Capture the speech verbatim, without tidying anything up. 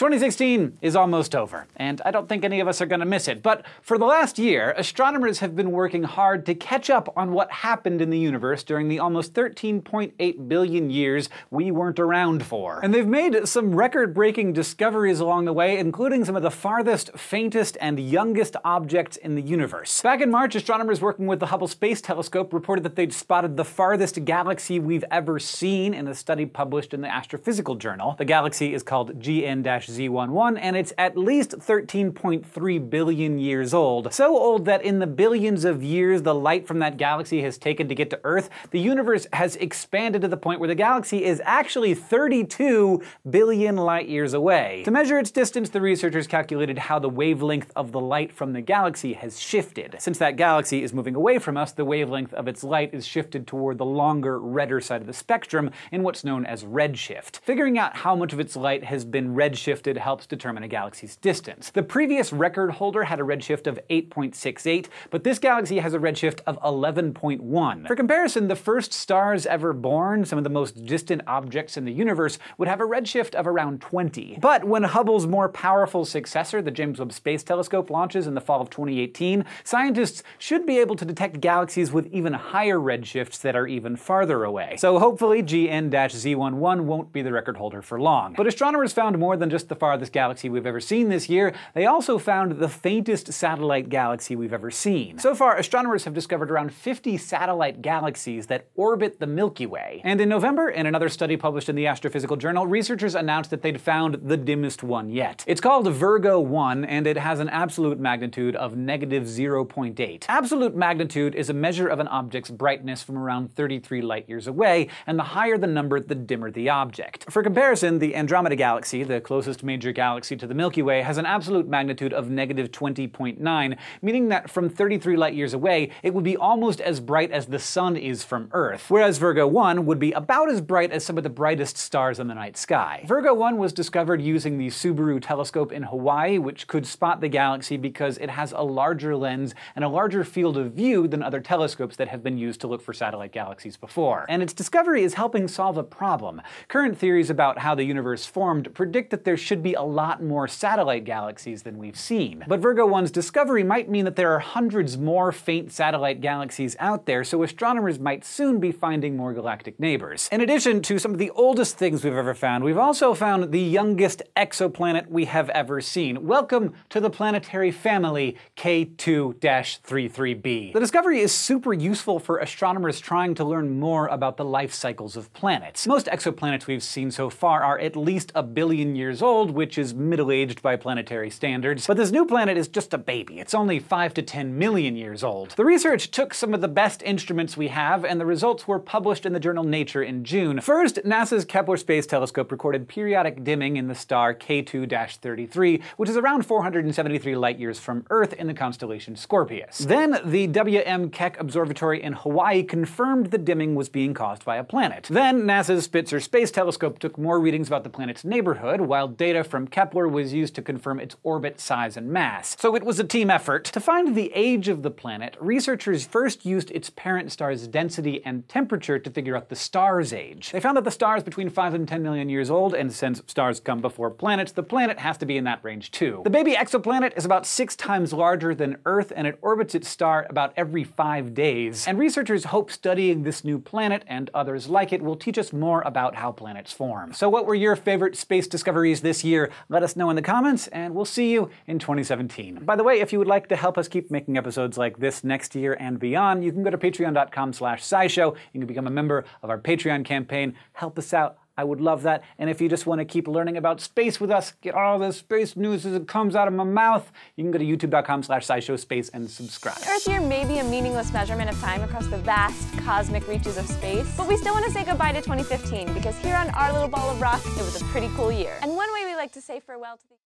twenty sixteen is almost over, and I don't think any of us are going to miss it, but for the last year, astronomers have been working hard to catch up on what happened in the universe during the almost thirteen point eight billion years we weren't around for. And they've made some record-breaking discoveries along the way, including some of the farthest, faintest, and youngest objects in the universe. Back in March, astronomers working with the Hubble Space Telescope reported that they'd spotted the farthest galaxy we've ever seen in a study published in the Astrophysical Journal. The galaxy is called G N z eleven, and it's at least thirteen point three billion years old. So old that in the billions of years the light from that galaxy has taken to get to Earth, the universe has expanded to the point where the galaxy is actually thirty-two billion light years away. To measure its distance, the researchers calculated how the wavelength of the light from the galaxy has shifted. Since that galaxy is moving away from us, the wavelength of its light is shifted toward the longer, redder side of the spectrum in what's known as redshift. Figuring out how much of its light has been redshifted helps determine a galaxy's distance. The previous record holder had a redshift of eight point six eight, but this galaxy has a redshift of eleven point one. For comparison, the first stars ever born, some of the most distant objects in the universe, would have a redshift of around twenty. But when Hubble's more powerful successor, the James Webb Space Telescope, launches in the fall of twenty eighteen, scientists should be able to detect galaxies with even higher redshifts that are even farther away. So hopefully G N z eleven won't be the record holder for long. But astronomers found more than just the farthest galaxy we've ever seen this year. They also found the faintest satellite galaxy we've ever seen. So far, astronomers have discovered around fifty satellite galaxies that orbit the Milky Way. And in November, in another study published in the Astrophysical Journal, researchers announced that they'd found the dimmest one yet. It's called Virgo one, and it has an absolute magnitude of negative zero point eight. Absolute magnitude is a measure of an object's brightness from around thirty-three light years away, and the higher the number, the dimmer the object. For comparison, the Andromeda Galaxy, the closest major galaxy to the Milky Way, has an absolute magnitude of negative twenty point nine, meaning that from thirty-three light years away, it would be almost as bright as the Sun is from Earth, whereas Virgo one would be about as bright as some of the brightest stars in the night sky. Virgo one was discovered using the Subaru Telescope in Hawaii, which could spot the galaxy because it has a larger lens and a larger field of view than other telescopes that have been used to look for satellite galaxies before. And its discovery is helping solve a problem. Current theories about how the universe formed predict that there should be a lot more satellite galaxies than we've seen. But Virgo one's discovery might mean that there are hundreds more faint satellite galaxies out there, so astronomers might soon be finding more galactic neighbors. In addition to some of the oldest things we've ever found, we've also found the youngest exoplanet we have ever seen. Welcome to the planetary family K two thirty-three b. The discovery is super useful for astronomers trying to learn more about the life cycles of planets. Most exoplanets we've seen so far are at least a billion years old, which is middle-aged by planetary standards, but this new planet is just a baby. It's only five to ten million years old. The research took some of the best instruments we have, and the results were published in the journal Nature in June. First, NASA's Kepler Space Telescope recorded periodic dimming in the star K two thirty-three, which is around four hundred seventy-three light-years from Earth in the constellation Scorpius. Then, the W M Keck Observatory in Hawaii confirmed the dimming was being caused by a planet. Then, NASA's Spitzer Space Telescope took more readings about the planet's neighborhood, while data from Kepler was used to confirm its orbit, size, and mass. So it was a team effort. To find the age of the planet, researchers first used its parent star's density and temperature to figure out the star's age. They found that the star is between five and ten million years old, and since stars come before planets, the planet has to be in that range too. The baby exoplanet is about six times larger than Earth, and it orbits its star about every five days. And researchers hope studying this new planet, and others like it, will teach us more about how planets form. So what were your favorite space discoveries this year? Let us know in the comments, and we'll see you in twenty seventeen. By the way, if you would like to help us keep making episodes like this next year and beyond, you can go to patreon dot com slash scishow. You can become a member of our Patreon campaign. Help us out. I would love that. And if you just want to keep learning about space with us, get all the space news as it comes out of my mouth, you can go to youtube dot com slash scishow space and subscribe. The Earth year may be a meaningless measurement of time across the vast cosmic reaches of space, but we still want to say goodbye to twenty fifteen, because here on our little ball of rock, it was a pretty cool year. And one way we like to say farewell to the